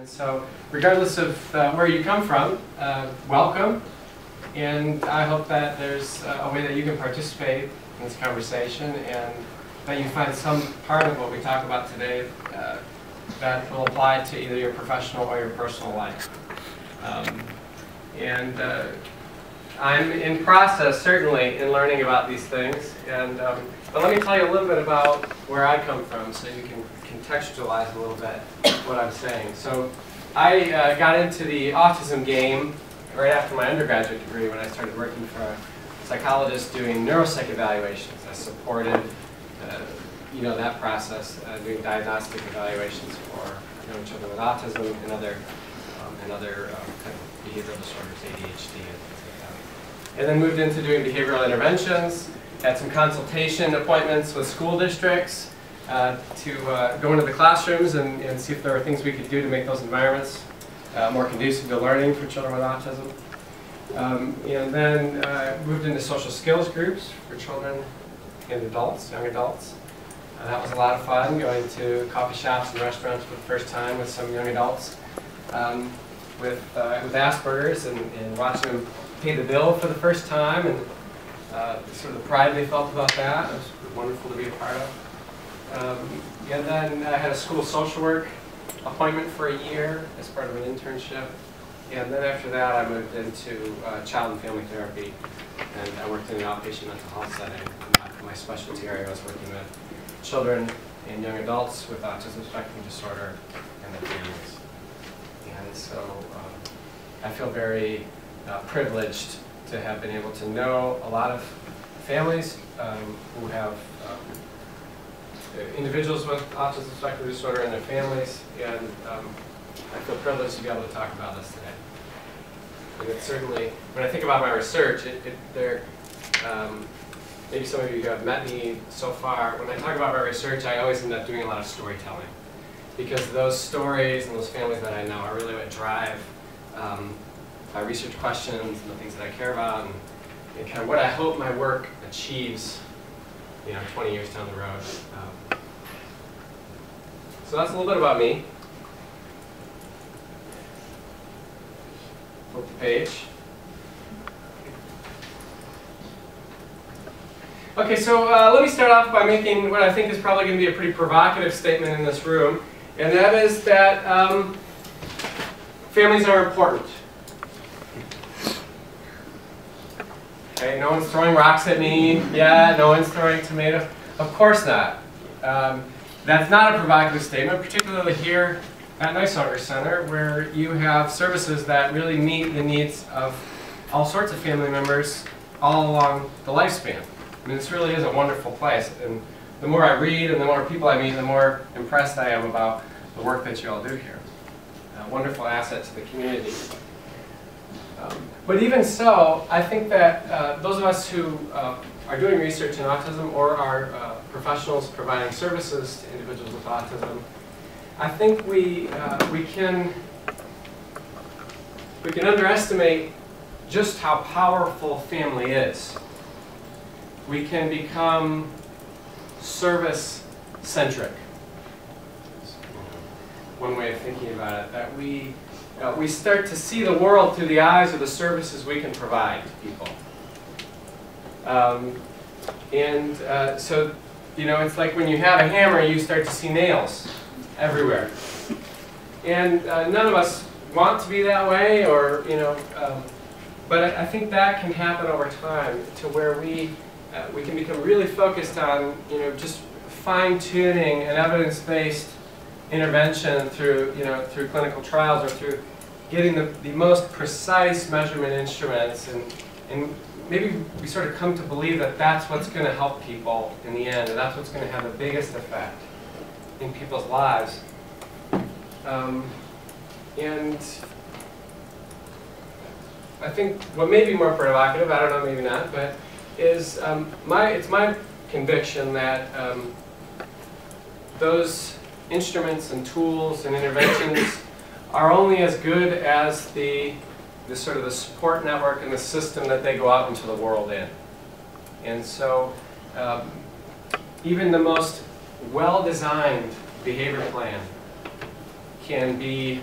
And so regardless of where you come from, welcome. And I hope that there's a way that you can participate in this conversation and that you find some part of what we talk about today that will apply to either your professional or your personal life. I'm in process, certainly, in learning about these things. And but let me tell you a little bit about where I come from so you can contextualize a little bit what I'm saying. So I got into the autism game right after my undergraduate degree when I started working for a psychologist doing neuropsych evaluations. I supported that process, doing diagnostic evaluations for children with autism and other kind of behavioral disorders, ADHD, and things like that. And then moved into doing behavioral interventions, had some consultation appointments with school districts to go into the classrooms and see if there were things we could do to make those environments more conducive to learning for children with autism. And then moved into social skills groups for children and adults, young adults. That was a lot of fun, going to coffee shops and restaurants for the first time with some young adults with Asperger's and watching them pay the bill for the first time and sort of the pride they felt about that. It was wonderful to be a part of. And then I had a school social work appointment for a year as part of an internship. And then after that, I moved into child and family therapy. And I worked in the outpatient mental health setting. My specialty area was working with children and young adults with autism spectrum disorder and their families. And so I feel very privileged to have been able to know a lot of families who have individuals with autism spectrum disorder and their families, and I feel privileged to be able to talk about this today. And it's certainly, when I think about my research, maybe some of you have met me so far. When I talk about my research, I always end up doing a lot of storytelling, because those stories and those families that I know are really what drive my research questions and the things that I care about, and kind of what I hope my work achieves, 20 years down the road. So that's a little bit about me. Flip the page. Okay, so let me start off by making what I think is probably going to be a pretty provocative statement in this room, and that is that families are important. Okay, no one's throwing rocks at me. Yeah, no one's throwing tomatoes. Of course not. That's not a provocative statement, particularly here at Nisonger Center, where you have services that really meet the needs of all sorts of family members all along the lifespan. I mean, this really is a wonderful place, and the more I read and the more people I meet, the more impressed I am about the work that you all do here. A wonderful asset to the community. But even so, I think that those of us who are doing research in autism or are professionals providing services to individuals with autism, I think we can underestimate just how powerful family is. We can become service-centric. One way of thinking about it, that we start to see the world through the eyes of the services we can provide to people. So, it's like when you have a hammer, you start to see nails everywhere. And none of us want to be that way, or, but I think that can happen over time to where we can become really focused on, just fine-tuning an evidence-based intervention through, through clinical trials or through getting the most precise measurement instruments, and maybe we sort of come to believe that that's what's going to help people in the end, and that's what's going to have the biggest effect in people's lives. And I think what may be more provocative, I don't know, maybe not, but is it's my conviction that those instruments and tools and interventions are only as good as the sort of the support network and the system that they go out into the world in. And so even the most well-designed behavior plan can be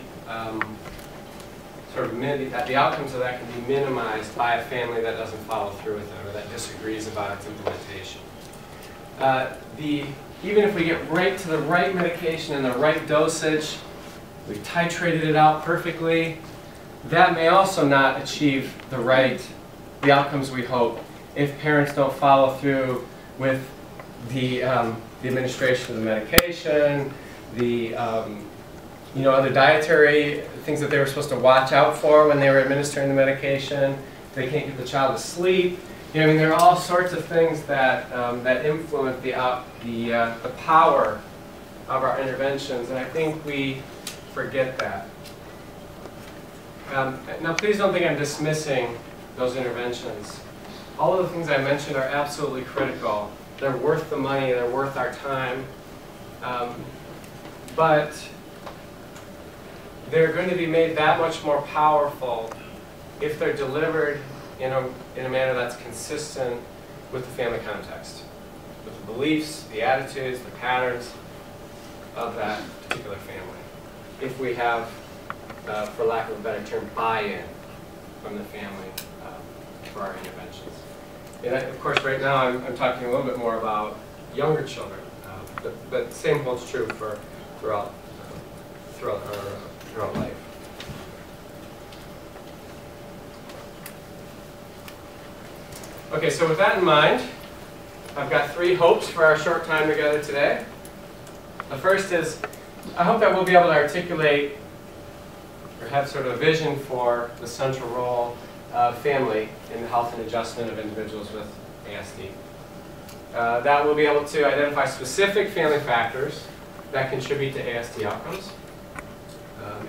the outcomes of that can be minimized by a family that doesn't follow through with it or that disagrees about its implementation. Even if we get right to the right medication and the right dosage, we've titrated it out perfectly, that may also not achieve the outcomes we hope if parents don't follow through with the administration of the medication, the other dietary things that they were supposed to watch out for when they were administering the medication. They can't get the child to sleep. You know, I mean, there are all sorts of things that that influence the power of our interventions, and I think we forget that. Now, please don't think I'm dismissing those interventions. All of the things I mentioned are absolutely critical. They're worth the money. They're worth our time. But they're going to be made that much more powerful if they're delivered in a manner that's consistent with the family context, with the beliefs, the attitudes, the patterns of that particular family. If we have, for lack of a better term, buy-in from the family for our interventions. And of course, right now I'm talking a little bit more about younger children, but the same holds true for throughout life. Okay, so with that in mind, I've got three hopes for our short time together today. The first is, I hope that we'll be able to articulate or have sort of a vision for the central role of family in the health and adjustment of individuals with ASD. That we'll be able to identify specific family factors that contribute to ASD outcomes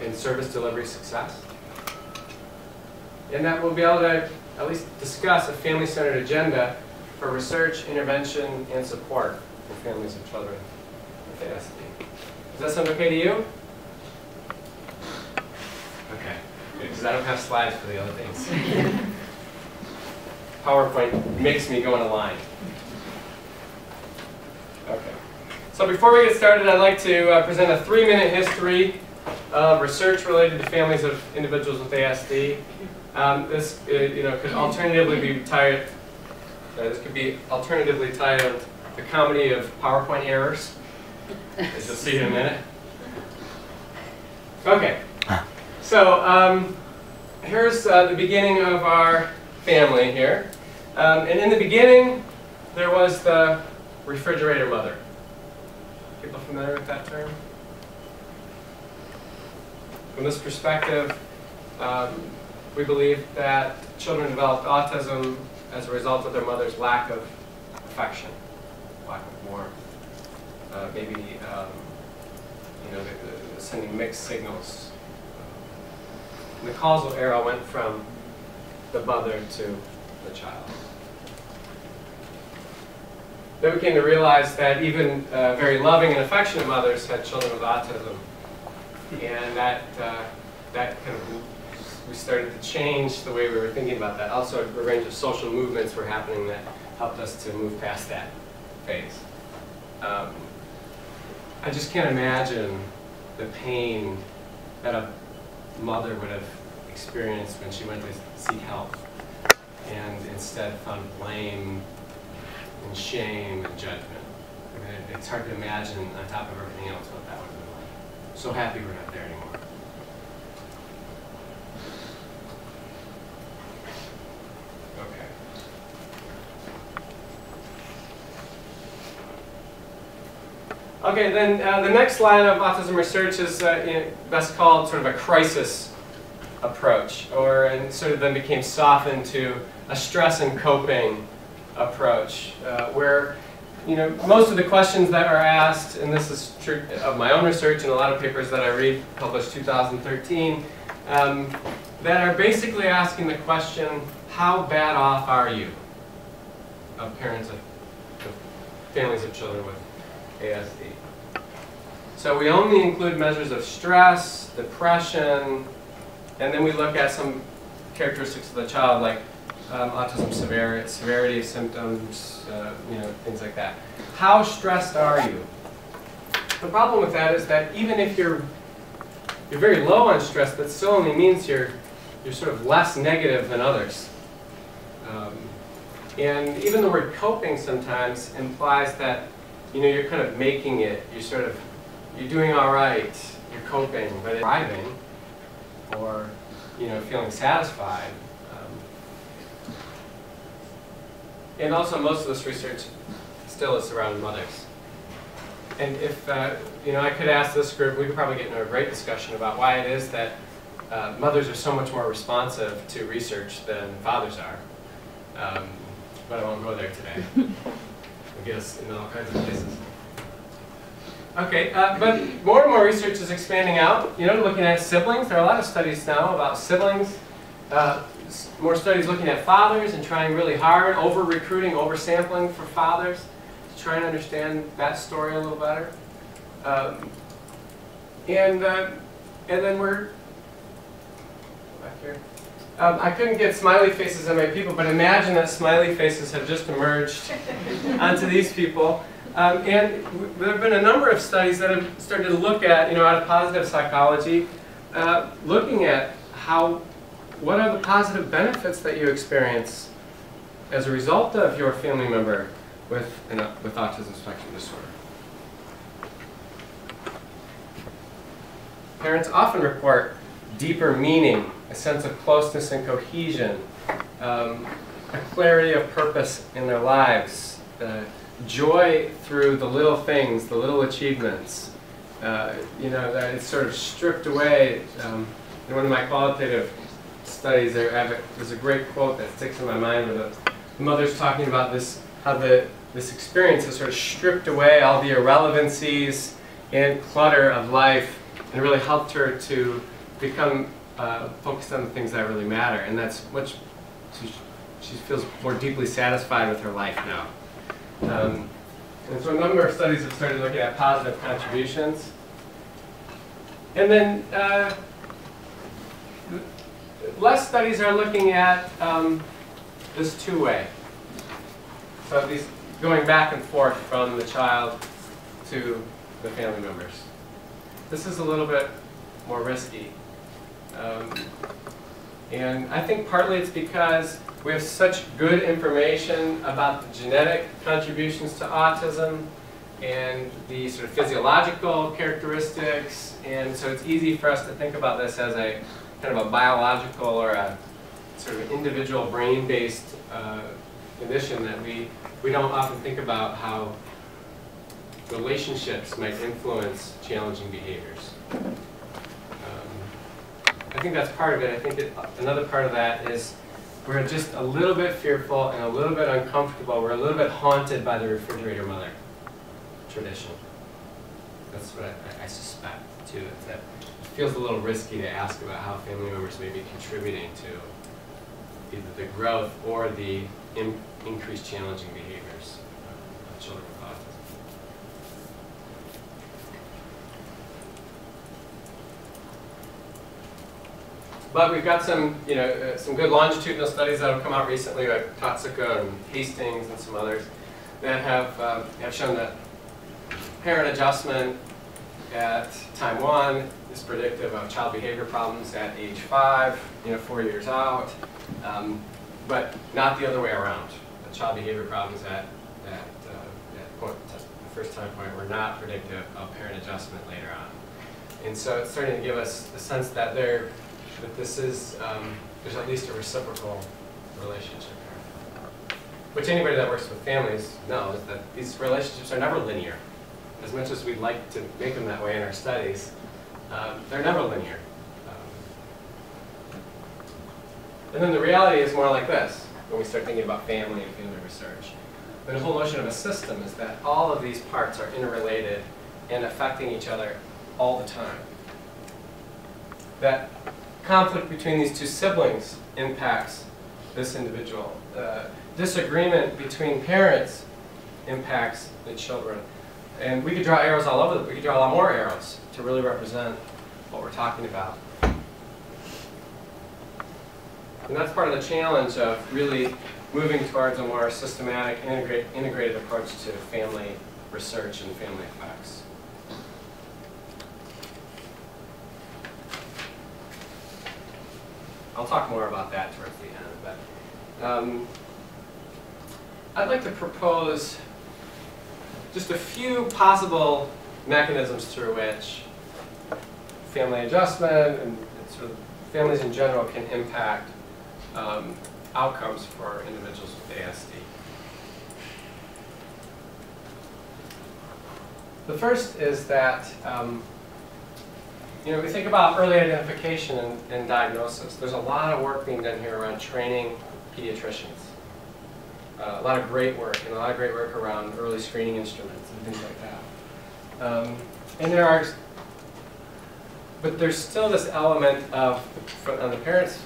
and service delivery success. And that we'll be able to at least discuss a family-centered agenda for research, intervention, and support for families and children with ASD. Does that sound okay to you? Okay, because I don't have slides for the other things. PowerPoint makes me go in a line. Okay. So before we get started, I'd like to present a 3-minute history of research related to families of individuals with ASD. This, could alternatively be titled. This could be alternatively titled "The Comedy of PowerPoint Errors," as you'll see in a minute. Okay. So here's the beginning of our family here, and in the beginning, there was the refrigerator mother. People familiar with that term? From this perspective, we believe that children developed autism as a result of their mother's lack of affection, lack of warmth, maybe sending mixed signals. And the causal arrow went from the mother to the child. Then we came to realize that even very loving and affectionate mothers had children with autism, and that kind of, we started to change the way we were thinking about that. Also, a range of social movements were happening that helped us to move past that phase. I just can't imagine the pain that a mother would have experienced when she went to seek help and instead found blame and shame and judgment. I mean, it's hard to imagine on top of everything else what that would be like. So happy we're not there anymore. Okay. Okay, then the next line of autism research is best called sort of a crisis approach, and sort of then became softened to a stress and coping approach, where most of the questions that are asked, and this is true of my own research and a lot of papers that I read published 2013, that are basically asking the question, how bad off are you? Of parents of families of children with ASD. So we only include measures of stress, depression, and then we look at some characteristics of the child, like autism severity symptoms, things like that. How stressed are you? The problem with that is that even if you're you're very low on stress, that still only means you're sort of less negative than others. And even the word coping sometimes implies that, you know, you're kind of making it, you're doing all right, you're coping, but it's thriving or, you know, feeling satisfied. And also most of this research still is around mothers. And if, you know, I could ask this group, we could probably get into a great discussion about why it is that mothers are so much more responsive to research than fathers are. But I won't go there today. I guess in all kinds of places. Okay, but more and more research is expanding out, you know, looking at siblings. There are a lot of studies now about siblings. More studies looking at fathers and trying really hard, over-recruiting, over-sampling for fathers to try and understand that story a little better. And then we're back here. I couldn't get smiley faces on my people, but imagine that smiley faces have just emerged onto these people. And there have been a number of studies that have started to look at, you know, out of positive psychology, looking at how, what are the positive benefits that you experience as a result of your family member with autism spectrum disorder. Parents often report deeper meaning, a sense of closeness and cohesion, a clarity of purpose in their lives, joy through the little things, the little achievements. You know, that it's sort of stripped away. In one of my qualitative studies, there's a great quote that sticks in my mind where the mother's talking about this, how this experience has sort of stripped away all the irrelevancies and clutter of life and really helped her to become focused on the things that really matter, and that's what she feels more deeply satisfied with her life now. And so a number of studies have started looking at positive contributions. And then less studies are looking at this two-way. So these going back and forth from the child to the family members. This is a little bit more risky. And I think partly it's because we have such good information about the genetic contributions to autism and the sort of physiological characteristics, and so it's easy for us to think about this as a kind of a biological or a sort of individual brain-based condition that we don't often think about how relationships might influence challenging behaviors. I think that's part of it. I think another part of that is we're just a little bit fearful and a little bit uncomfortable. We're a little bit haunted by the refrigerator mother tradition. That's what I suspect, too. Is that it feels a little risky to ask about how family members may be contributing to either the growth or the increased challenging behaviors of children with autism. But we've got some, you know, some good longitudinal studies that have come out recently, like Totsika and Hastings and some others, that have shown that parent adjustment at time one is predictive of child behavior problems at age 5, you know, 4 years out, but not the other way around. The child behavior problems at the first time point were not predictive of parent adjustment later on, and so it's starting to give us a sense that they're. But this is, there's at least a reciprocal relationship here. Which anybody that works with families knows that these relationships are never linear. As much as we'd like to make them that way in our studies, they're never linear. And then the reality is more like this, when we start thinking about family and family research. The whole notion of a system is that all of these parts are interrelated and affecting each other all the time. That conflict between these two siblings impacts this individual. Disagreement between parents impacts the children. And we could draw arrows all over them. We could draw a lot more arrows to really represent what we're talking about. And that's part of the challenge of really moving towards a more systematic, integrated approach to family research and family effects. I'll talk more about that towards the end. But I'd like to propose just a few possible mechanisms through which family adjustment and sort of families in general can impact outcomes for individuals with ASD. The first is that we think about early identification and diagnosis. There's a lot of work being done here around training pediatricians. A lot of great work, and a lot of great work around early screening instruments and things like that. And there are, but there's still this element of, on the parents'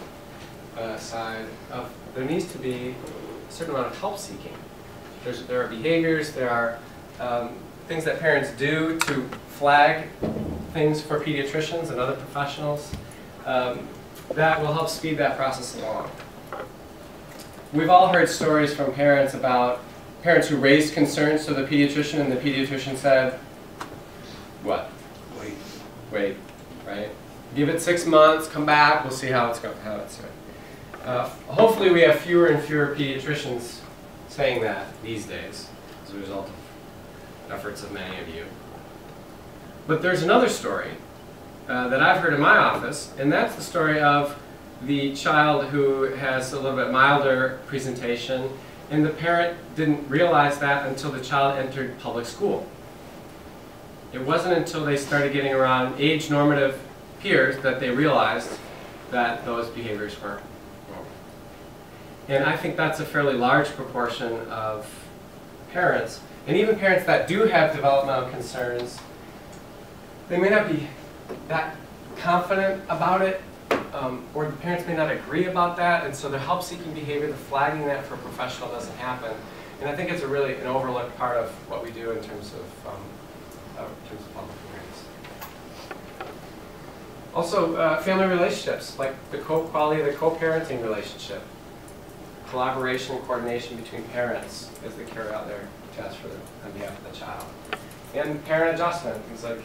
side, of there needs to be a certain amount of help seeking. There are behaviors, there are things that parents do to flag things for pediatricians and other professionals that will help speed that process along. We've all heard stories from parents about parents who raised concerns to the pediatrician, and the pediatrician said, what? Wait. Wait, right? Give it 6 months, come back, we'll see how it's going. Hopefully we have fewer and fewer pediatricians saying that these days as a result of efforts of many of you. But there's another story that I've heard in my office, and that's the story of the child who has a little bit milder presentation, and the parent didn't realize that until the child entered public school. It wasn't until they started getting around age normative peers that they realized that those behaviors were normal. And I think that's a fairly large proportion of parents, and even parents that do have developmental concerns, they may not be that confident about it, or the parents may not agree about that, and so the help-seeking behavior, the flagging that for a professional doesn't happen. And I think it's a really an overlooked part of what we do in terms of public awareness. Also, family relationships, like the quality of the co-parenting relationship, collaboration and coordination between parents as they carry out their tasks for them on behalf of the child, and parent adjustment, things like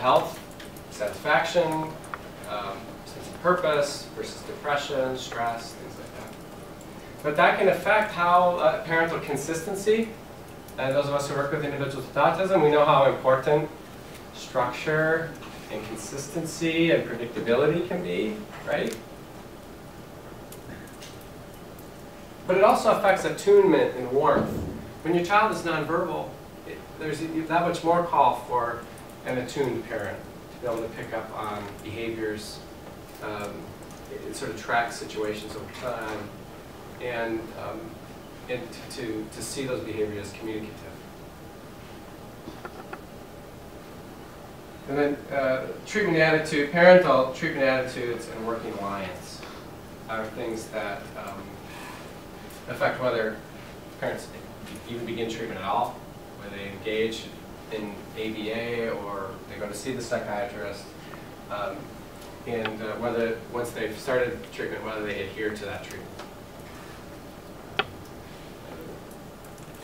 health, satisfaction, sense of purpose versus depression, stress, things like that. But that can affect how parental consistency, and those of us who work with individuals with autism, we know how important structure and consistency and predictability can be, right? But it also affects attunement and warmth. When your child is nonverbal, there's that much more call for an attuned parent to be able to pick up on behaviors, and sort of track situations over time, and to see those behaviors as communicative. And then treatment attitude, parental treatment attitudes and working alliance are things that affect whether parents even begin treatment at all, whether they engage in ABA or they go to see the psychiatrist, and whether once they've started treatment, whether they adhere to that treatment.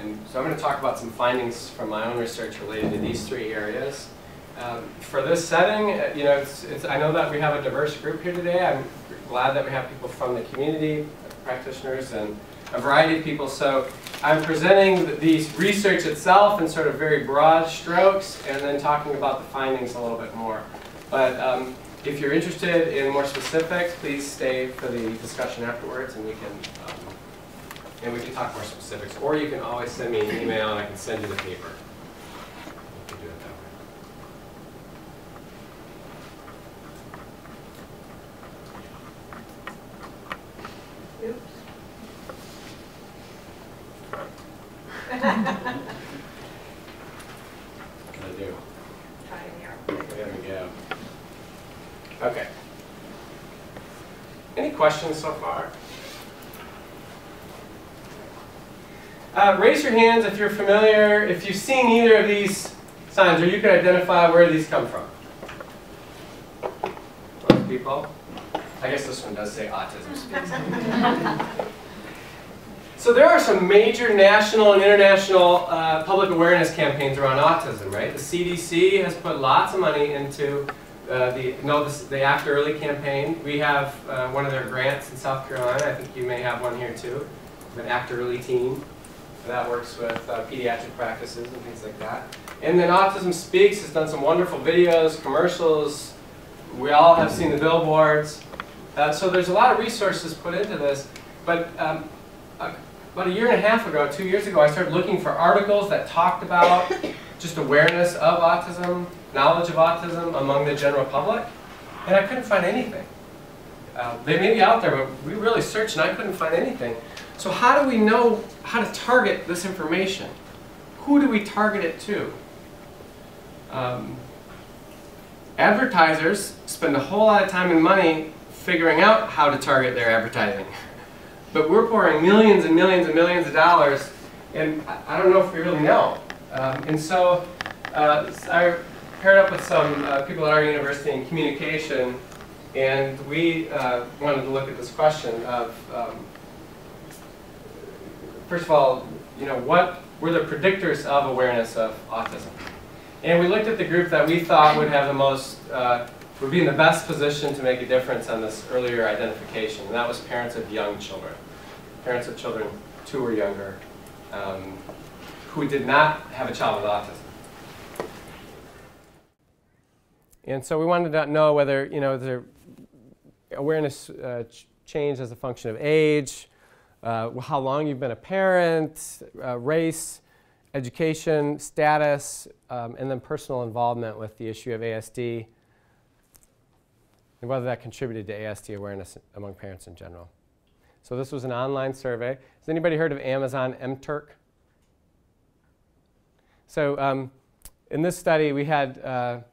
And so I'm going to talk about some findings from my own research related to these three areas. For this setting, I know that we have a diverse group here today. I'm glad that we have people from the community, practitioners, and a variety of people. So I'm presenting the research itself in sort of very broad strokes, and then talking about the findings a little bit more. But if you're interested in more specifics, please stay for the discussion afterwards, and we can talk more specifics. Or you can always send me an email, and I can send you the paper. You can do it that way. Oops. What can I do? Try it here. There we go. Okay. Any questions so far? Raise your hands if you're familiar, if you've seen either of these signs, or you can identify where these come from. Most people? I guess this one does say Autism Speaks. So there are some major national and international public awareness campaigns around autism, right? The CDC has put lots of money into the Act Early campaign. We have one of their grants in South Carolina. I think you may have one here too, an Act Early team. That works with pediatric practices and things like that. And then Autism Speaks has done some wonderful videos, commercials. We all have seen the billboards. So there's a lot of resources put into this. But about a year and a half ago, 2 years ago, I started looking for articles that talked about just awareness of autism, knowledge of autism among the general public. And I couldn't find anything. They may be out there, but we really searched and I couldn't find anything. So how do we know how to target this information? Who do we target it to? Advertisers spend a whole lot of time and money figuring out how to target their advertising. But we're pouring millions and millions and millions of dollars, and I don't know if we really know. And so I paired up with some people at our university in communication, and we wanted to look at this question of, first of all, you know, what were the predictors of awareness of autism? And we looked at the group that we thought would have the most, would be in the best position to make a difference on this earlier identification. And that was parents of young children. Parents of children 2 or younger who did not have a child with autism. And so we wanted to know whether, you know, their awareness changed as a function of age, how long you've been a parent, race, education, status, and then personal involvement with the issue of ASD, and whether that contributed to ASD awareness among parents in general. So this was an online survey. Has anybody heard of Amazon MTurk? So in this study, we had,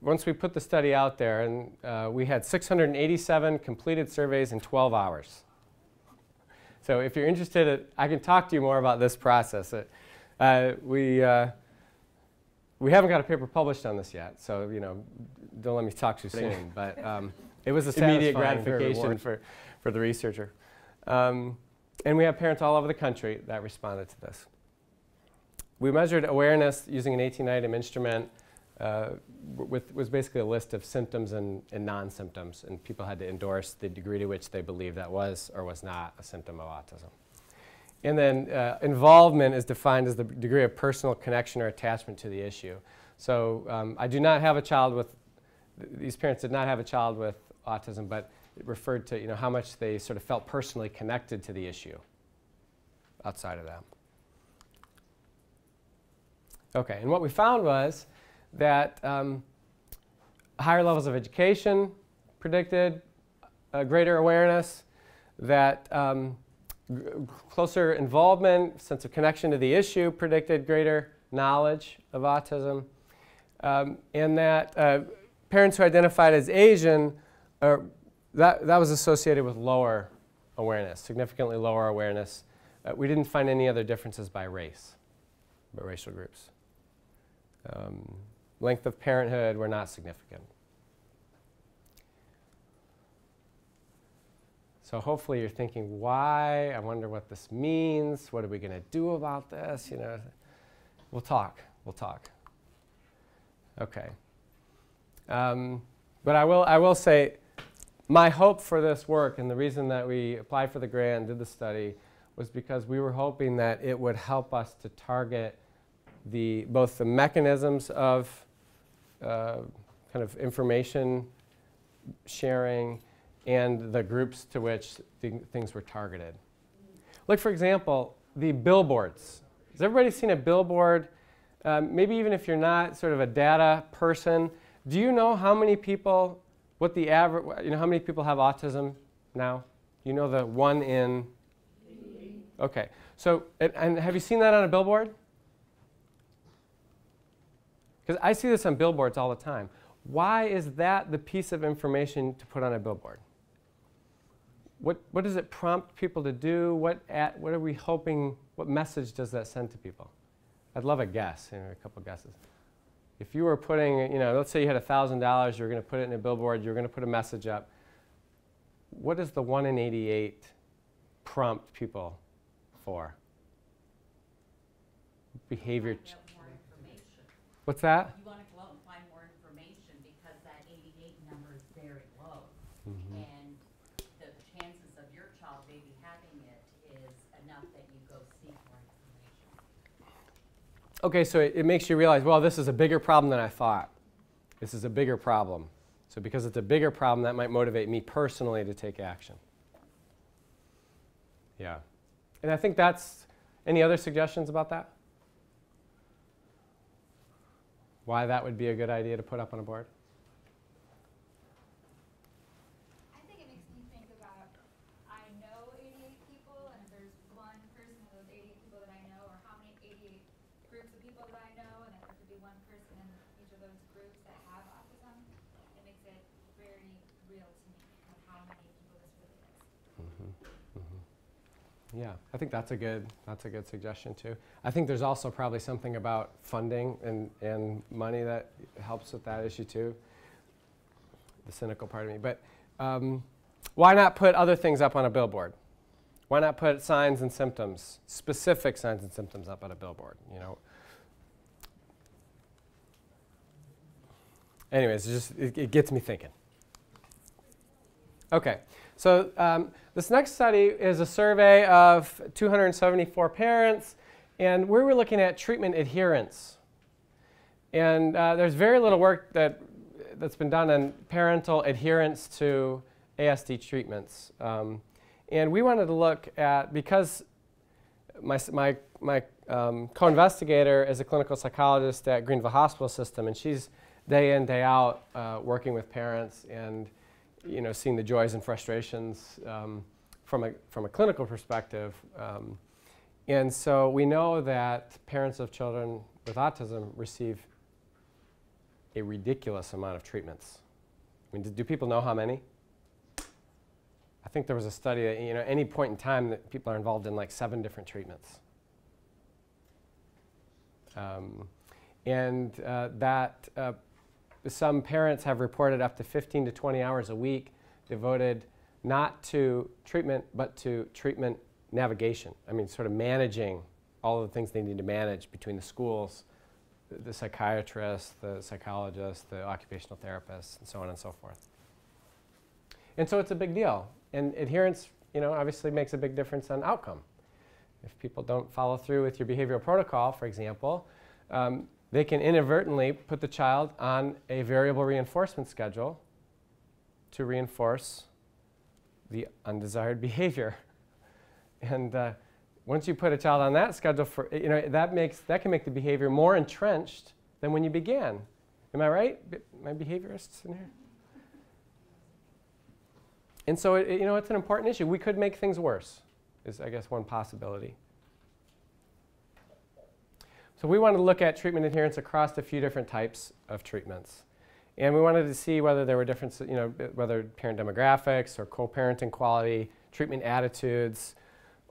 once we put the study out there, and we had 687 completed surveys in 12 hours. So if you're interested, I can talk to you more about this process. We haven't got a paper published on this yet, so you know, don't let me talk too soon. But it was an immediate gratification for the researcher. And we have parents all over the country that responded to this. We measured awareness using an 18-item instrument, was basically a list of symptoms and non-symptoms, and people had to endorse the degree to which they believed that was or was not a symptom of autism. And then involvement is defined as the degree of personal connection or attachment to the issue. So I do not have a child with, these parents did not have a child with autism, but it referred to, you know, how much they sort of felt personally connected to the issue outside of that. Okay, and what we found was that higher levels of education predicted greater awareness, that closer involvement, sense of connection to the issue predicted greater knowledge of autism, and that parents who identified as Asian, that was associated with lower awareness, significantly lower awareness. We didn't find any other differences by race, by racial groups. Length of parenthood were not significant. So hopefully you're thinking, why? I wonder what this means. What are we going to do about this? You know, we'll talk. We'll talk. Okay. But I will say, my hope for this work and the reason that we applied for the grant and did the study was because we were hoping that it would help us to target both the mechanisms of kind of information sharing and the groups to which things were targeted. Like, for example, the billboards. Has everybody seen a billboard? Maybe even if you're not sort of a data person, do you know how many people, what the average, you know, how many people have autism now? You know, the 1 in? Okay. So, and have you seen that on a billboard? Because I see this on billboards all the time. Why is that the piece of information to put on a billboard? What does it prompt people to do? What are we hoping, what message does that send to people? I'd love a guess, you know, a couple guesses. If you were putting, you know, let's say you had $1,000, you were going to put it in a billboard, you were going to put a message up. What does the 1 in 88 prompt people for? Behavior. What's that? You want to go out and find more information because Okay, so it makes you realize, well, this is a bigger problem than I thought. This is a bigger problem. So because it's a bigger problem, that might motivate me personally to take action. Yeah. And I think that's, any other suggestions about that? Why that would be a good idea to put up on a board? I think it makes me think about, I know 88 people, and if there's one person of those 88 people that I know, or how many 88 groups of people that I know, and if there could be one person in each of those groups that have autism, it makes it very real to me how many people this really is. Yeah, I think that's a good suggestion too. I think there's also probably something about funding and money that helps with that issue too. The cynical part of me, but why not put other things up on a billboard? Why not put signs and symptoms, specific signs and symptoms, up on a billboard? You know. Anyways, it gets me thinking. Okay. So this next study is a survey of 274 parents, and we were looking at treatment adherence. And there's very little work that's been done on parental adherence to ASD treatments. And we wanted to look at, because my co-investigator is a clinical psychologist at Greenville Hospital System, and she's day in, day out working with parents and seeing the joys and frustrations from a clinical perspective. And so we know that parents of children with autism receive a ridiculous amount of treatments. I mean, do people know how many? I think there was a study that, any point in time that people are involved in like 7 different treatments. Some parents have reported up to 15 to 20 hours a week devoted not to treatment, but to treatment navigation. I mean, sort of managing all of the things they need to manage between the schools, the psychiatrist, the psychologist, the occupational therapist, and so on and so forth. And so it's a big deal. And adherence, obviously makes a big difference on outcome. If people don't follow through with your behavioral protocol, for example, they can inadvertently put the child on a variable reinforcement schedule to reinforce the undesired behavior. And once you put a child on that schedule, that can make the behavior more entrenched than when you began. Am I right? My behaviorists in here? And so, it's an important issue. We could make things worse, is, I guess, one possibility. So we wanted to look at treatment adherence across a few different types of treatments. And we wanted to see whether there were differences, whether parent demographics or co-parenting quality, treatment attitudes,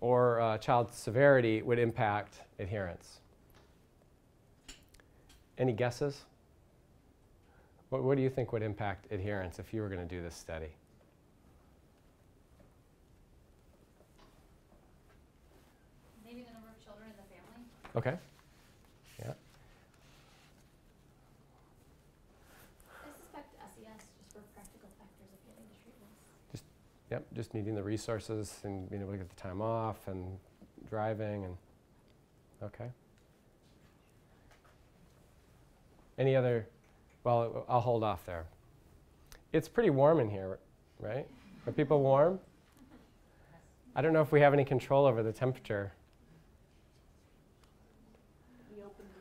or child severity would impact adherence. Any guesses? What do you think would impact adherence if you were going to do this study? Maybe the number of children in the family. Okay. Yep, just needing the resources and being able to get the time off and driving and, okay. Any other, well, I'll hold off there. It's pretty warm in here, right? Are people warm? I don't know if we have any control over the temperature. We open doors.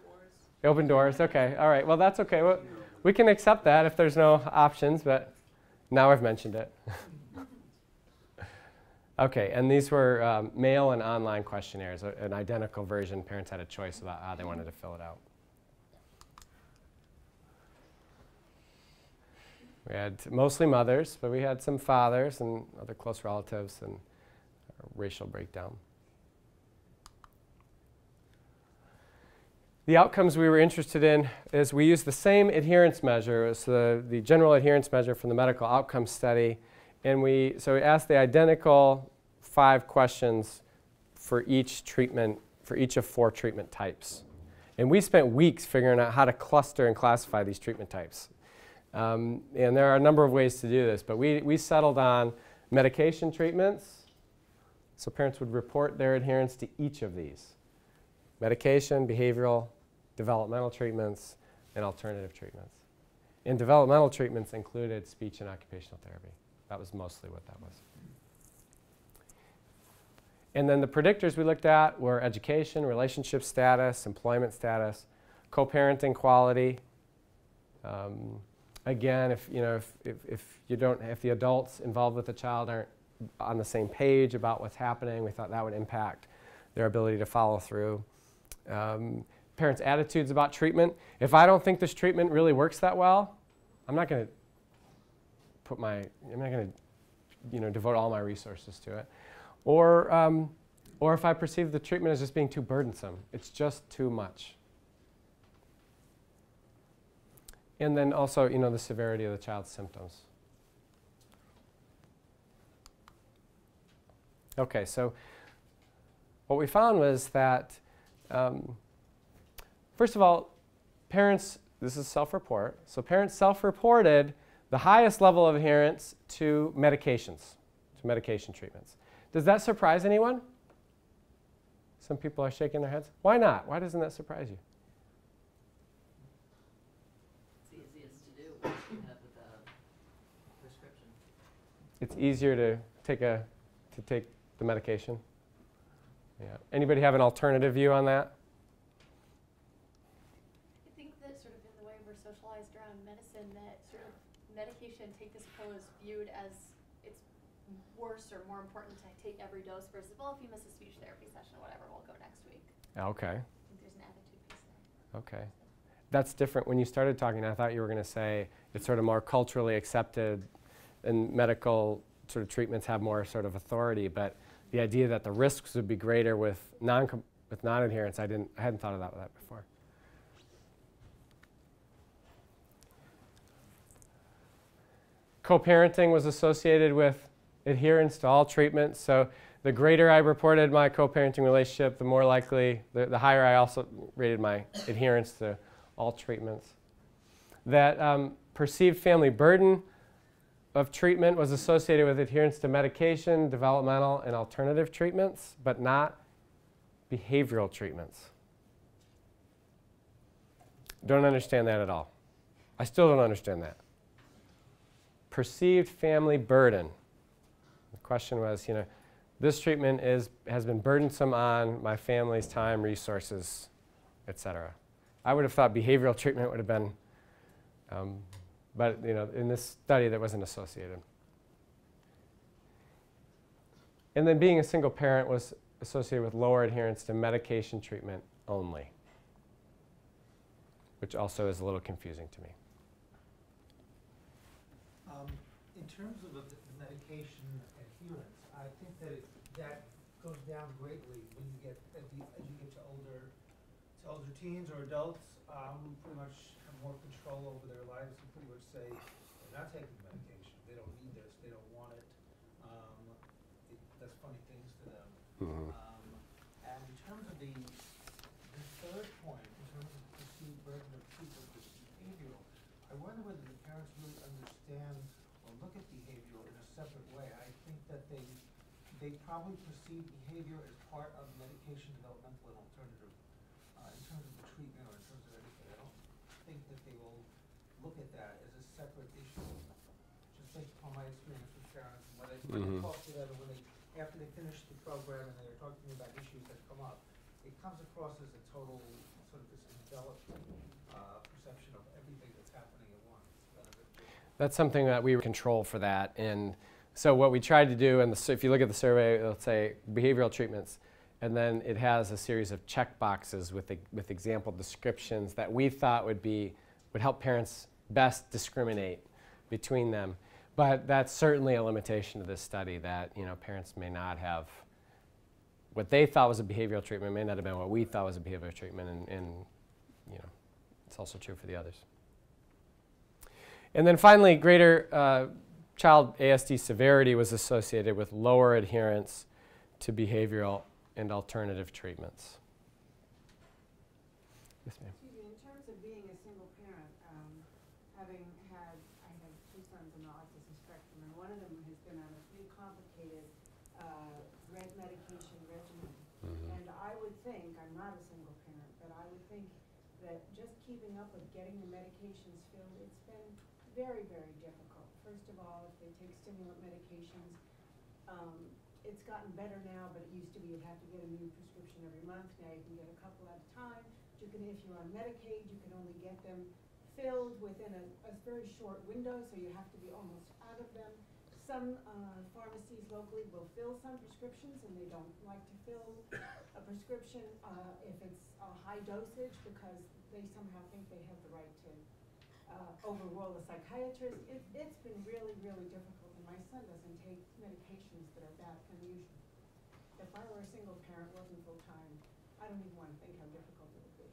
We open doors, okay, all right. Well, that's okay. Well, we can accept that if there's no options, but now I've mentioned it. Okay, and these were mail and online questionnaires, an identical version. Parents had a choice about how they wanted to fill it out. We had mostly mothers, but we had some fathers and other close relatives and racial breakdown. The outcomes we were interested in is we used the same adherence measure as the general adherence measure from the medical outcome study. And so we asked the identical 5 questions for each treatment, for each of 4 treatment types. And we spent weeks figuring out how to cluster and classify these treatment types. And there are a number of ways to do this, but we settled on medication treatments. So parents would report their adherence to each of these: medication, behavioral, developmental treatments, and alternative treatments. And developmental treatments included speech and occupational therapy. That was mostly what that was. And then the predictors we looked at were education, relationship status, employment status, co-parenting quality. Again, if the adults involved with the child aren't on the same page about what's happening, we thought that would impact their ability to follow through. Parents' attitudes about treatment. If I don't think this treatment really works that well, I'm not going to put my, devote all my resources to it. Or if I perceive the treatment as just being too burdensome, it's just too much. And then also, the severity of the child's symptoms. Okay, so what we found was that, first of all, parents, this is self-report, so parents self-reported the highest level of adherence to medications, to medication treatments. Does that surprise anyone? Some people are shaking their heads. Why not? Why doesn't that surprise you? It's easiest to do once you have the prescription. It's easier to take the medication. Yeah. Anybody have an alternative view on that? I think that sort of in the way we're socialized around medicine, that sort of medication, take this pill, is viewed as worse or more important to take every dose versus, well, if you miss a speech therapy session or whatever, we'll go next week. Okay. I think there's an attitude piece there. Okay. That's different. When you started talking, I thought you were going to say it's sort of more culturally accepted and medical sort of treatments have more sort of authority, but the idea that the risks would be greater with non-adherence, I hadn't thought of that before. Co-parenting was associated with adherence to all treatments. So the greater I reported my co-parenting relationship, the more likely, the higher I also rated my adherence to all treatments. That perceived family burden of treatment was associated with adherence to medication, developmental, and alternative treatments, but not behavioral treatments. Don't understand that at all. I still don't understand that. Perceived family burden. The question was, this treatment has been burdensome on my family's time, resources, etc. I would have thought behavioral treatment would have been, but in this study that wasn't associated. And then being a single parent was associated with lower adherence to medication treatment only, which also is a little confusing to me. In terms of the medication adherence, I think that that goes down greatly when you get to older teens or adults who pretty much have more control over their lives and pretty much say they're not taking medication, they don't need this, they don't want it. It does funny things to them. Mm-hmm. And in terms of the third point, in terms of the perceived burden of people's behavioral, I wonder whether the parents really understand or look at behavior in a separate way. I think that they probably perceive behavior as part of medication, developmental, and alternative in terms of the treatment or in terms of anything. I don't think that they will look at that as a separate issue. Just based upon my experience with parents, and when I talk to them, after they finish the program and they're talking to me about issues that come up, it comes across as a total sort of this enveloped perception of everything that's happening. That's something that we control for that, and so what we tried to do, and if you look at the survey, it'll say behavioral treatments, and then it has a series of check boxes with example descriptions that we thought would help parents best discriminate between them. But that's certainly a limitation of this study, that parents may not have what they thought was a behavioral treatment may not have been what we thought was a behavioral treatment, and it's also true for the others. And then finally, greater child ASD severity was associated with lower adherence to behavioral and alternative treatments. Yes, ma'am. Excuse me, in terms of being a single parent, I have two sons on the autism spectrum, and one of them has been on a pretty complicated red medication regimen. Mm-hmm. And I would think, I'm not a single parent, but I would think that just keeping up with getting the medications filled, it's been very, very difficult. First of all, if they take stimulant medications, it's gotten better now, but it used to be you'd have to get a new prescription every month. Now you can get a couple at a time. You can, if you're on Medicaid, you can only get them filled within a very short window, so you have to be almost out of them. Some pharmacies locally will fill some prescriptions, and they don't like to fill a prescription if it's a high dosage, because they somehow think they have the right to overrule a psychiatrist. It's been really, really difficult, and my son doesn't take medications that are that unusual. If I were a single parent working full-time, I don't even want to think how difficult it would be.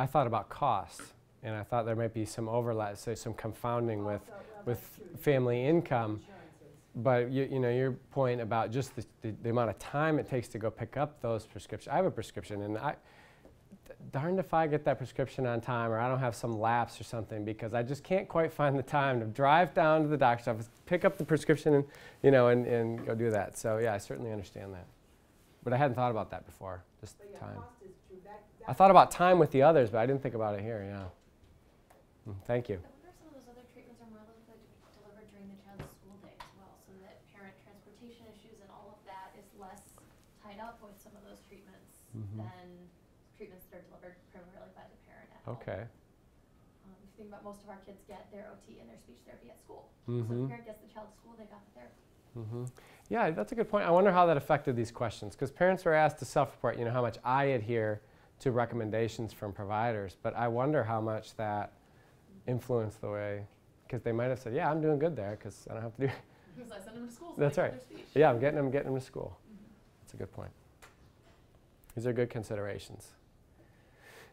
I thought about cost. And I thought there might be some overlap, so some confounding with family income. But you know, your point about just the amount of time it takes to go pick up those prescriptions. I have a prescription, and darned if I get that prescription on time, or I don't have some lapse or something, because I just can't quite find the time to drive down to the doctor's office, pick up the prescription, and you know, and go do that. So yeah, I certainly understand that. But I hadn't thought about that before. Just yeah, time. Cost is true. I thought about time with the others, but I didn't think about it here. Yeah. Thank you. I wonder if some of those other treatments are more likely to be delivered during the child's school day as well, so that parent transportation issues and all of that is less tied up with some of those treatments than treatments that are delivered primarily by the parent at home. Okay. If you think about, most of our kids get their OT and their speech therapy at school. So if the parent gets the child to school, they got the therapy. Yeah, that's a good point. I wonder how that affected these questions, because parents were asked to self-report, you know, how much I adhere to recommendations from providers, but I wonder how much that influence the way, because they might have said, yeah, I'm doing good there because I don't have to do it. Because I send them to school. So that's right. Yeah, I'm getting them to school. That's a good point. These are good considerations.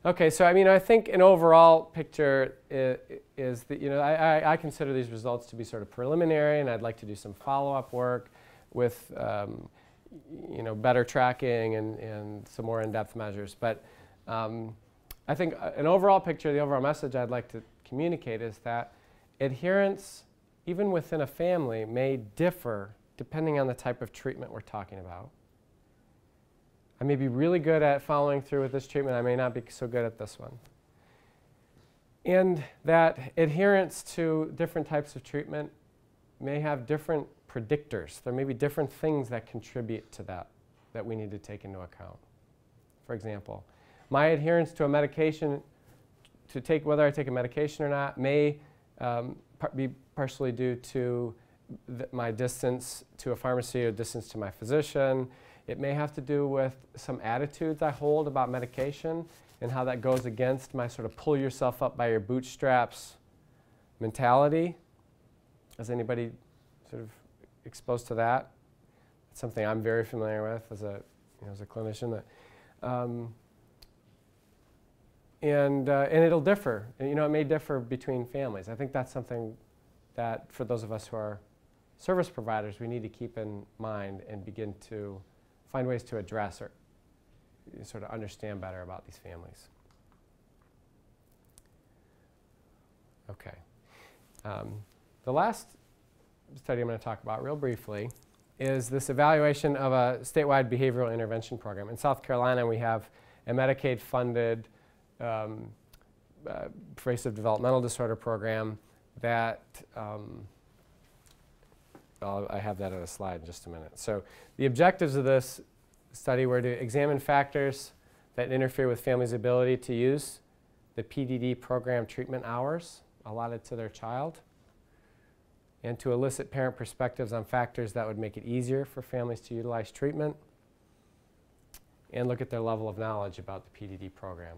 Okay, so I mean, I think an overall picture is that, you know, I consider these results to be sort of preliminary, and I'd like to do some follow-up work with, you know, better tracking and some more in-depth measures. But I think an overall picture, the overall message I'd like to communicate is that adherence, even within a family, may differ depending on the type of treatment we're talking about. I may be really good at following through with this treatment, I may not be so good at this one. And that adherence to different types of treatment may have different predictors. There may be different things that contribute to that that we need to take into account. For example, my adherence to a medication, whether I take a medication or not, may be partially due to my distance to a pharmacy or distance to my physician. It may have to do with some attitudes I hold about medication and how that goes against my sort of pull yourself up by your bootstraps mentality. Is anybody sort of exposed to that? It's something I'm very familiar with as a, you know, as a clinician. That, and it'll differ. You know, it may differ between families. I think that's something that, for those of us who are service providers, we need to keep in mind and begin to find ways to address or sort of understand better about these families. Okay. The last study I'm going to talk about real briefly is this evaluation of a statewide behavioral intervention program. In South Carolina, we have a Medicaid-funded pervasive developmental disorder program that, I have that on a slide in just a minute. So the objectives of this study were to examine factors that interfere with families' ability to use the PDD program treatment hours allotted to their child, and to elicit parent perspectives on factors that would make it easier for families to utilize treatment, and look at their level of knowledge about the PDD program.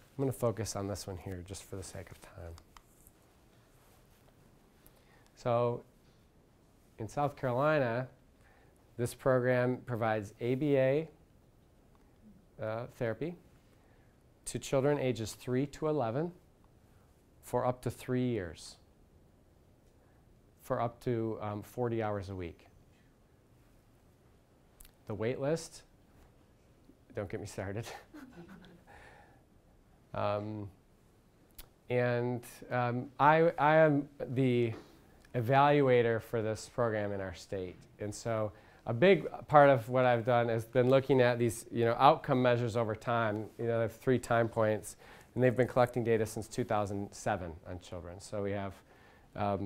I'm going to focus on this one here just for the sake of time. So in South Carolina, this program provides ABA therapy to children ages 3 to 11 for up to 3 years, for up to 40 hours a week. The wait list, don't get me started. I am the evaluator for this program in our state. And so A big part of what I've done has been looking at these, outcome measures over time. They have 3 time points, and they've been collecting data since 2007 on children. So we have, a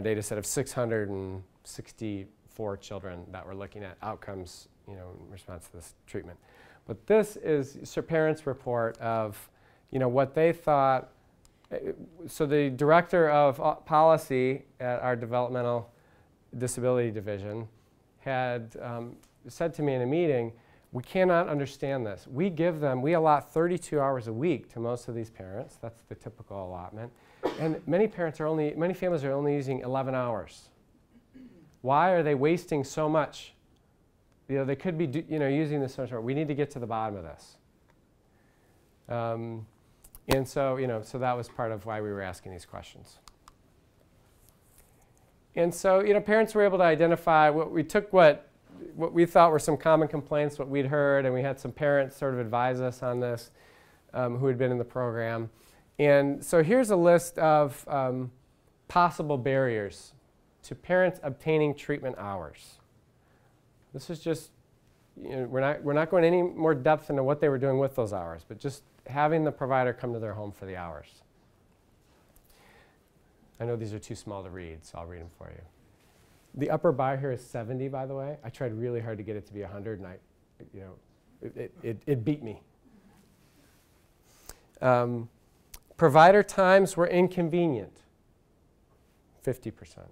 data set of 664 children that we're looking at outcomes, in response to this treatment. But this is a parents' report of, what they thought. So the director of policy at our developmental disability division had said to me in a meeting, we cannot understand this. We allot 32 hours a week to most of these parents. That's the typical allotment. And many families are only using 11 hours. Why are they wasting so much? They could be, using this so much more. We need to get to the bottom of this. And so, so that was part of why we were asking these questions. And so, parents were able to identify what we thought were some common complaints, what we'd heard, and we had some parents sort of advise us on this who had been in the program. And so here's a list of possible barriers to parents obtaining treatment hours. This is just, we're not going any more depth into what they were doing with those hours, but just having the provider come to their home for the hours. I know these are too small to read, so I'll read them for you. The upper bar here is 70, by the way. I tried really hard to get it to be 100, and it beat me. Provider times were inconvenient, 50%, a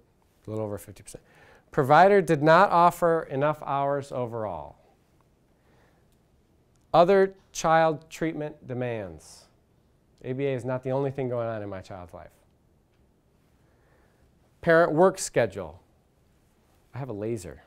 little over 50%. Provider did not offer enough hours overall. Other child treatment demands. ABA is not the only thing going on in my child's life. Parent work schedule. I have a laser.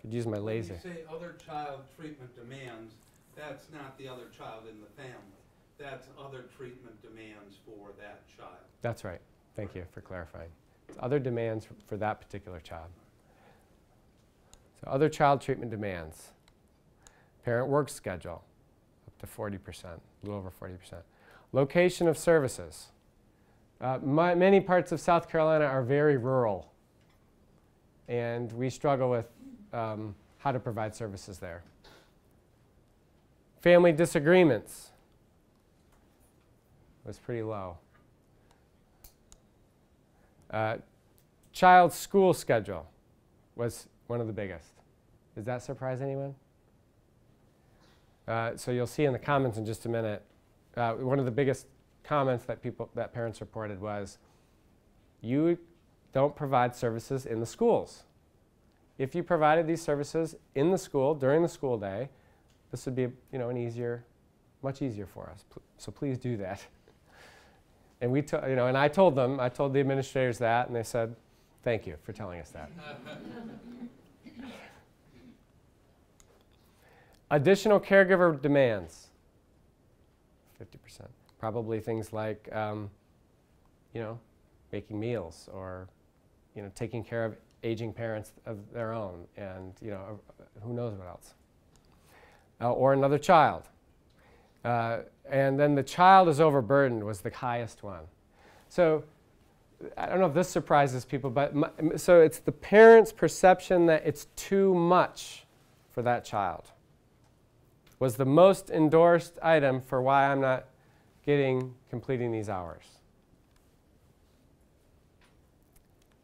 Could use my laser. When you say other child treatment demands, that's not the other child in the family. That's other treatment demands for that child. That's right. Thank you for clarifying. It's other demands for that particular child. So other child treatment demands. Parent work schedule, up to 40%, a little over 40%. Location of services. Many parts of South Carolina are very rural, and we struggle with how to provide services there. Family disagreements was pretty low. Child's school schedule was one of the biggest. Does that surprise anyone? So you'll see in the comments in just a minute, one of the biggest comments that parents reported was, you don't provide services in the schools. If you provided these services in the school during the school day, this would be an easier, much easier for us. So please do that. And we and I told the administrators that, and they said, thank you for telling us that. Additional caregiver demands, 50%. Probably things like, making meals or, taking care of aging parents of their own and, who knows what else. Or another child. And then the child is overburdened was the highest one. So I don't know if this surprises people, but so it's the parent's perception that it's too much for that child was the most endorsed item for why I'm not completing these hours.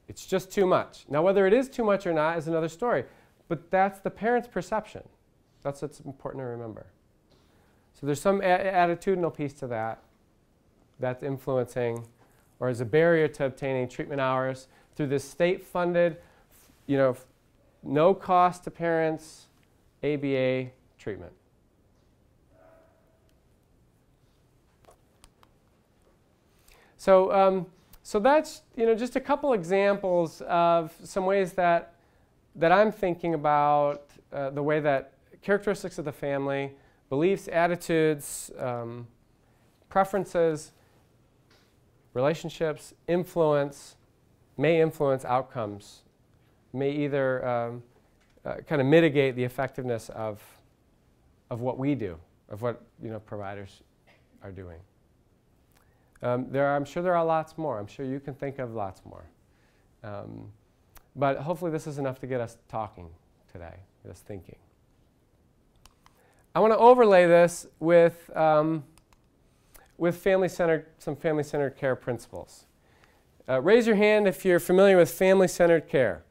It's just too much. Now, whether it is too much or not is another story, but that's the parent's perception. That's what's important to remember. So there's some attitudinal piece to that that's influencing or is a barrier to obtaining treatment hours through this state-funded, no cost to parents, ABA treatment. So, so that's just a couple examples of some ways that I'm thinking about the way that characteristics of the family, beliefs, attitudes, preferences, relationships, may influence outcomes, may either kind of mitigate the effectiveness of what we do, of what providers are doing. I'm sure there are lots more. I'm sure you can think of lots more. But hopefully this is enough to get us talking today, get us thinking. I want to overlay this with some family-centered care principles. Raise your hand if you're familiar with family-centered care.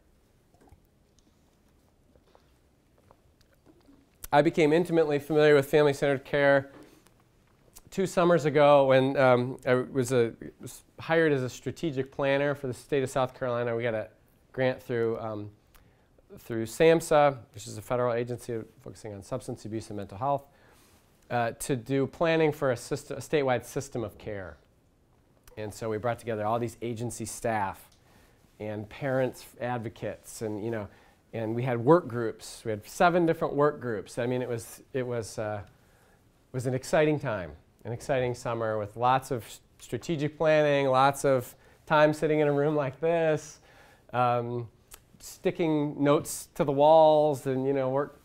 I became intimately familiar with family-centered care 2 summers ago when I was hired as a strategic planner for the state of South Carolina. We got a grant through SAMHSA, which is a federal agency focusing on substance abuse and mental health, to do planning for a statewide system of care. And so we brought together all these agency staff and parents, advocates, and and we had work groups. We had 7 different work groups. I mean, it was an exciting time, an exciting summer with lots of strategic planning, lots of time sitting in a room like this, sticking notes to the walls, and work,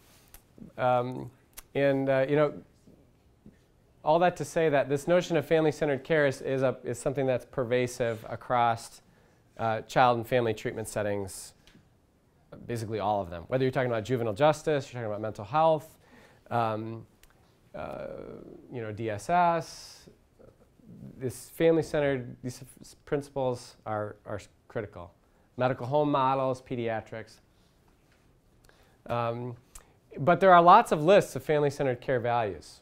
all that to say that this notion of family-centered care is something that's pervasive across child and family treatment settings. Basically all of them. Whether you're talking about juvenile justice, you're talking about mental health, DSS, this family-centered, these principles are critical. Medical home models, pediatrics. But there are lots of lists of family-centered care values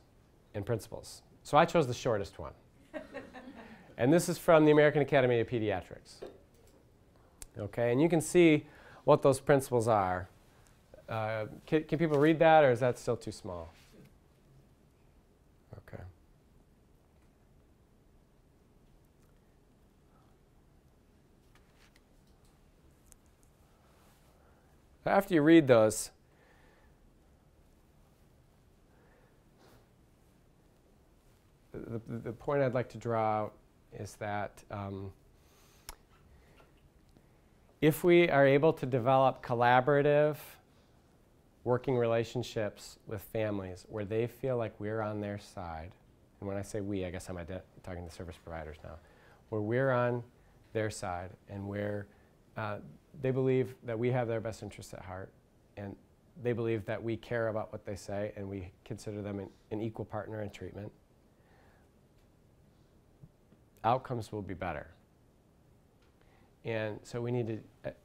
and principles. So I chose the shortest one. And this is from the American Academy of Pediatrics. Okay, and you can see what those principles are. Can people read that, or is that still too small? Okay. After you read those, the point I'd like to draw out is that if we are able to develop collaborative working relationships with families where they feel like we're on their side, and when I say we, I guess I'm talking to service providers now, where we're on their side and where they believe that we have their best interests at heart and they believe that we care about what they say and we consider them an equal partner in treatment, outcomes will be better. And so we need to,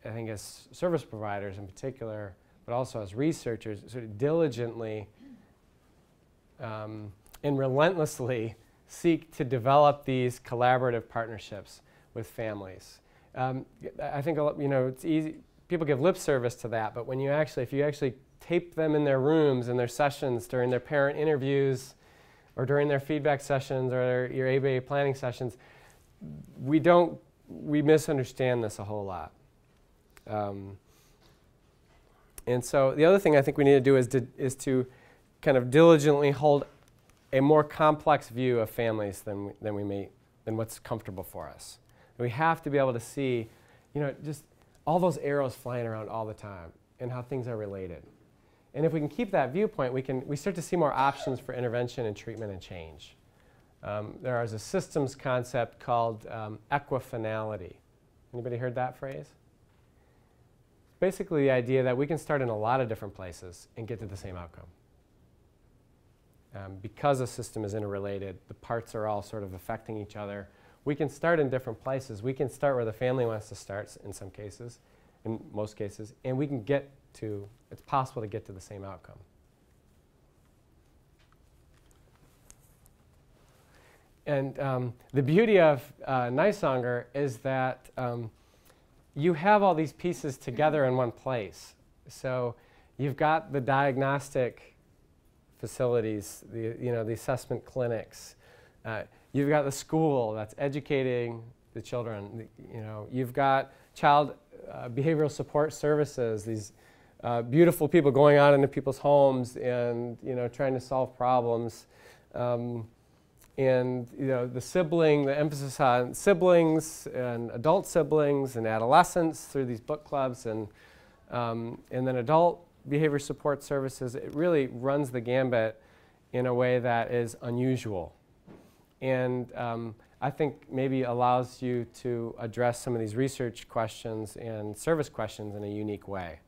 I think as service providers in particular, but also as researchers, sort of diligently and relentlessly seek to develop these collaborative partnerships with families. I think, it's easy, people give lip service to that, but when you actually, if you actually tape them in their rooms, in their sessions, during their parent interviews, or during their feedback sessions, or your ABA planning sessions, we misunderstand this a whole lot. And so the other thing I think we need to do is to kind of diligently hold a more complex view of families than what's comfortable for us. And we have to be able to see, just all those arrows flying around all the time and how things are related. And if we can keep that viewpoint, we start to see more options for intervention and treatment and change. There is a systems concept called equifinality. Anybody heard that phrase? It's basically the idea that we can start in a lot of different places and get to the same outcome. Because a system is interrelated, the parts are all sort of affecting each other. We can start in different places. We can start where the family wants to start in some cases, in most cases, and we can get to, it's possible to get to the same outcome. And the beauty of Nisonger is that you have all these pieces together in one place. So you've got the diagnostic facilities, the assessment clinics. You've got the school that's educating the children. You've got child behavioral support services. These beautiful people going out into people's homes and trying to solve problems. And the emphasis on siblings and adult siblings and adolescents through these book clubs and then adult behavior support services. It really runs the gambit in a way that is unusual. And I think maybe allows you to address some of these research questions and service questions in a unique way,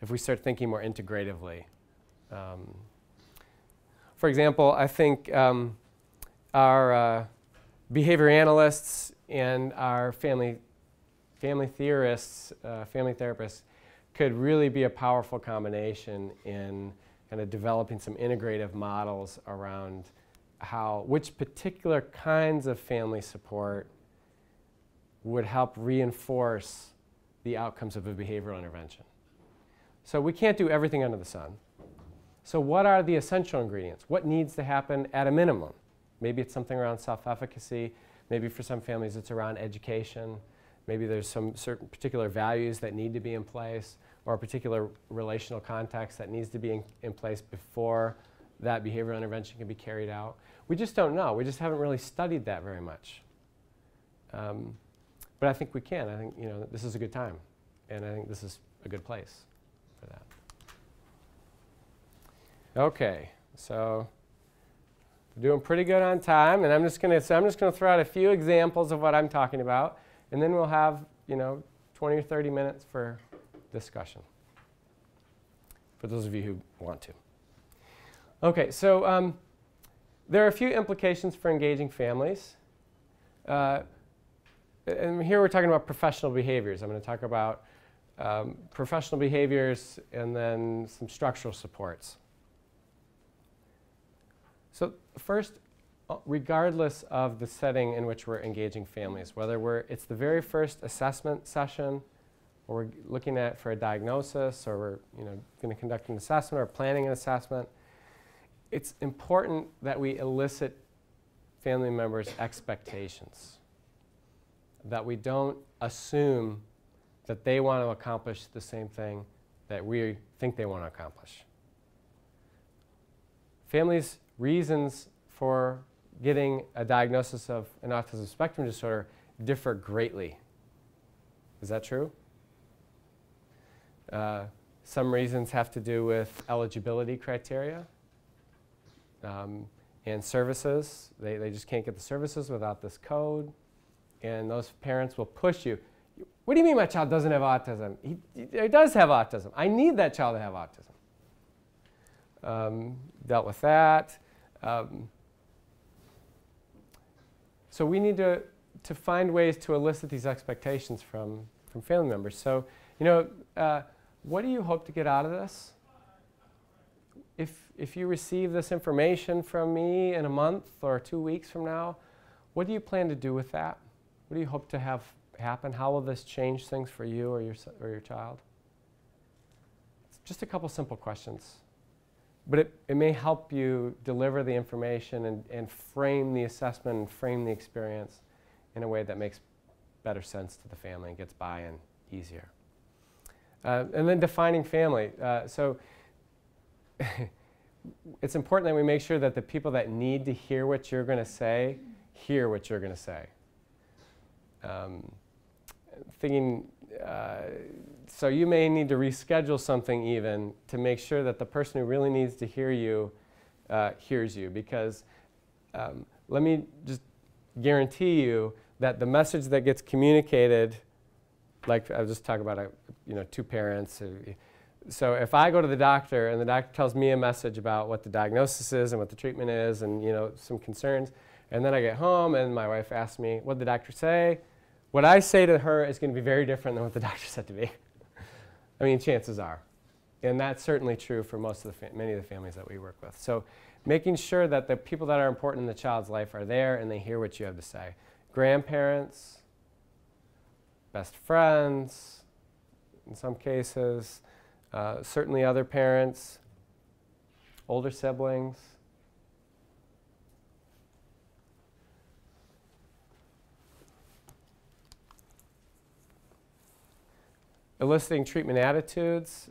if we start thinking more integratively. For example, I think our behavior analysts and our family theorists, family therapists, could really be a powerful combination in kind of developing some integrative models around how, which particular kinds of family support would help reinforce the outcomes of a behavioral intervention. So we can't do everything under the sun. So what are the essential ingredients? What needs to happen at a minimum? Maybe it's something around self-efficacy. Maybe for some families it's around education. Maybe there's some certain particular values that need to be in place, or a particular relational context that needs to be in place before that behavioral intervention can be carried out. We just don't know. We just haven't really studied that very much. But I think we can. I think, you know, this is a good time, and I think this is a good place for that. Okay, so we're doing pretty good on time, and I'm just going to throw out a few examples of what I'm talking about, and then we'll have, you know, 20 or 30 minutes for discussion, for those of you who want to. Okay, so there are a few implications for engaging families. And here we're talking about professional behaviors. I'm going to talk about professional behaviors and then some structural supports. So first, regardless of the setting in which we're engaging families, whether it's the very first assessment session, or we're looking at for a diagnosis, or we're going to conduct an assessment or planning an assessment, it's important that we elicit family members' expectations, that we don't assume that they want to accomplish the same thing that we think they want to accomplish. Families' reasons for getting a diagnosis of an autism spectrum disorder differ greatly. Is that true? Some reasons have to do with eligibility criteria and services. They just can't get the services without this code. And those parents will push you. What do you mean my child doesn't have autism? He does have autism. I need that child to have autism. Dealt with that. So we need to find ways to elicit these expectations from family members. So, you know, what do you hope to get out of this? If you receive this information from me in a month or 2 weeks from now, what do you plan to do with that? What do you hope to have happen? How will this change things for you or your child? It's just a couple simple questions. But it may help you deliver the information and frame the assessment and frame the experience in a way that makes better sense to the family and gets buy-in easier. And then defining family. So it's important that we make sure that the people that need to hear what you're going to say hear what you're going to say. Thinking, so you may need to reschedule something even to make sure that the person who really needs to hear you hears you, because let me just guarantee you that the message that gets communicated, like I was just talking about, you know, two parents. So if I go to the doctor and the doctor tells me a message about what the diagnosis is and what the treatment is and, you know, some concerns, and then I get home and my wife asks me, what did the doctor say? What I say to her is going to be very different than what the doctor said to me. I mean, chances are. And that's certainly true for most of the many of the families that we work with. So making sure that the people that are important in the child's life are there and they hear what you have to say. Grandparents, best friends, in some cases, certainly other parents, older siblings. Eliciting treatment attitudes,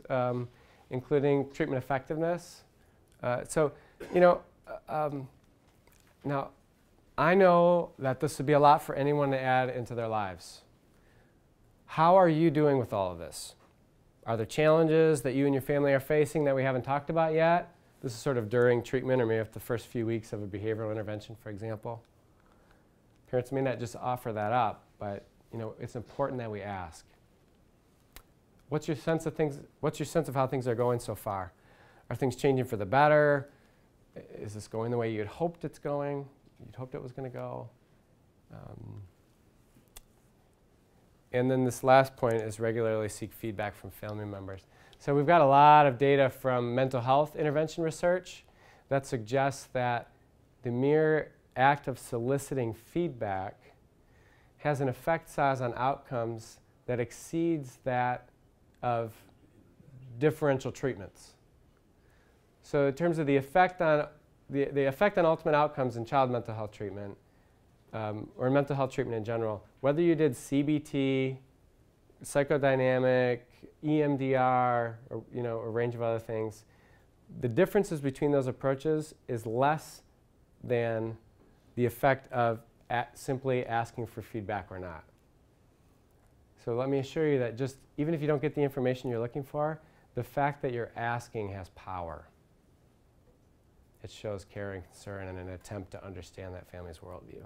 including treatment effectiveness. So, you know, now I know that this would be a lot for anyone to add into their lives. How are you doing with all of this? Are there challenges that you and your family are facing that we haven't talked about yet? This is sort of during treatment or maybe after the first few weeks of a behavioral intervention, for example. Parents may not just offer that up, but you know, it's important that we ask. What's your sense of things? What's your sense of how things are going so far? Are things changing for the better? Is this going the way you'd hoped it's going? You'd hoped it was going to go? And then this last point is regularly seek feedback from family members. So we've got a lot of data from mental health intervention research that suggests that the mere act of soliciting feedback has an effect size on outcomes that exceeds that of differential treatments. So in terms of the effect on, the effect on ultimate outcomes in child mental health treatment, or mental health treatment in general, whether you did CBT, psychodynamic, EMDR, or, you know, a range of other things, the differences between those approaches is less than the effect of simply asking for feedback or not. So let me assure you that just even if you don't get the information you're looking for, the fact that you're asking has power. It shows care and concern and an attempt to understand that family's worldview.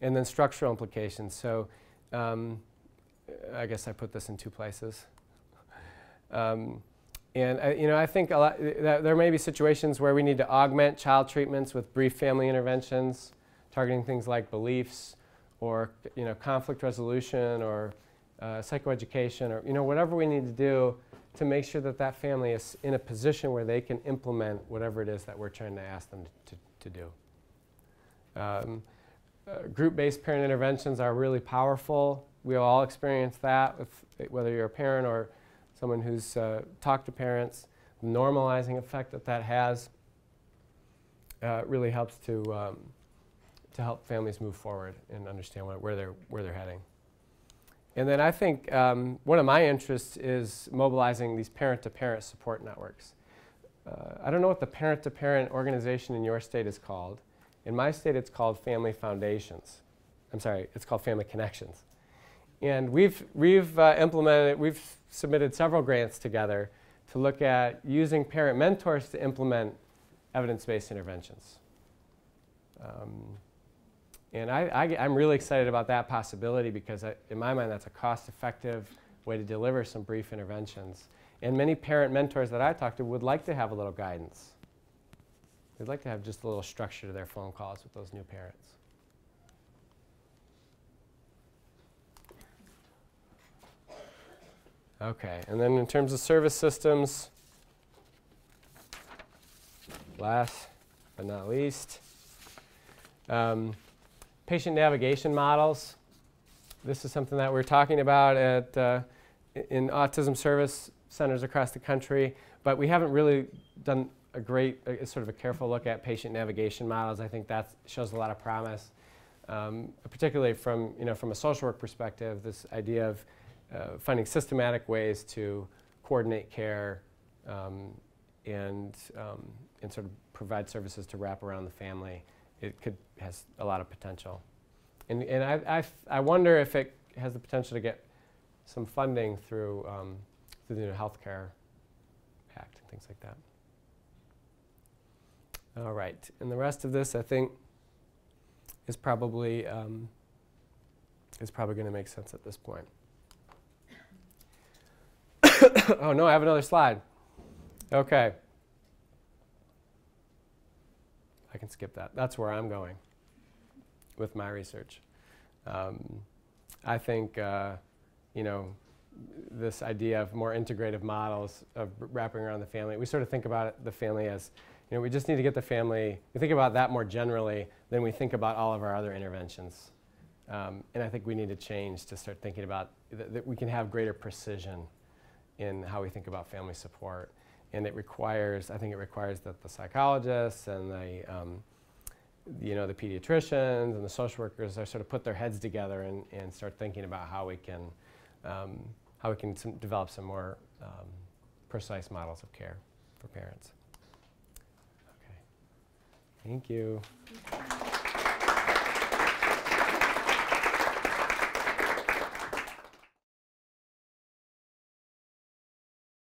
And then structural implications. So I guess I put this in two places. I think a lot that there may be situations where we need to augment child treatments with brief family interventions, targeting things like beliefs or conflict resolution or psychoeducation or whatever we need to do to make sure that that family is in a position where they can implement whatever it is that we're trying to ask them to do. Group-based parent interventions are really powerful. We all experience that, with, whether you're a parent or someone who's talked to parents. The normalizing effect that that has really helps to help families move forward and understand where they're heading. And then I think one of my interests is mobilizing these parent-to-parent support networks. I don't know what the parent-to-parent organization in your state is called. In my state, it's called Family Foundations. I'm sorry, it's called Family Connections. And we've submitted several grants together to look at using parent mentors to implement evidence-based interventions. And I'm really excited about that possibility because in my mind that's a cost-effective way to deliver some brief interventions. And many parent mentors that I talk to would like to have a little guidance. They'd like to have just a little structure to their phone calls with those new parents. Okay, and then in terms of service systems, last but not least, patient navigation models. This is something that we're talking about at, in autism service centers across the country, but we haven't really done a great, sort of a careful look at patient navigation models. I think that shows a lot of promise, particularly from, from a social work perspective, this idea of finding systematic ways to coordinate care and sort of provide services to wrap around the family. It has a lot of potential. And I wonder if it has the potential to get some funding through, through the new Health Care Act and things like that. All right, and the rest of this I think is probably going to make sense at this point. Oh no, I have another slide. Okay. I can skip that. That's where I'm going with my research. I think, this idea of more integrative models of wrapping around the family, we sort of think about the family as, we just need to get the family, we think about that more generally than we think about all of our other interventions. And I think we need to change to start thinking about that we can have greater precision in how we think about family support. And it requires, I think it requires that the psychologists and the, the pediatricians and the social workers are sort of put their heads together and start thinking about how we can develop some more precise models of care for parents. Okay. Thank you.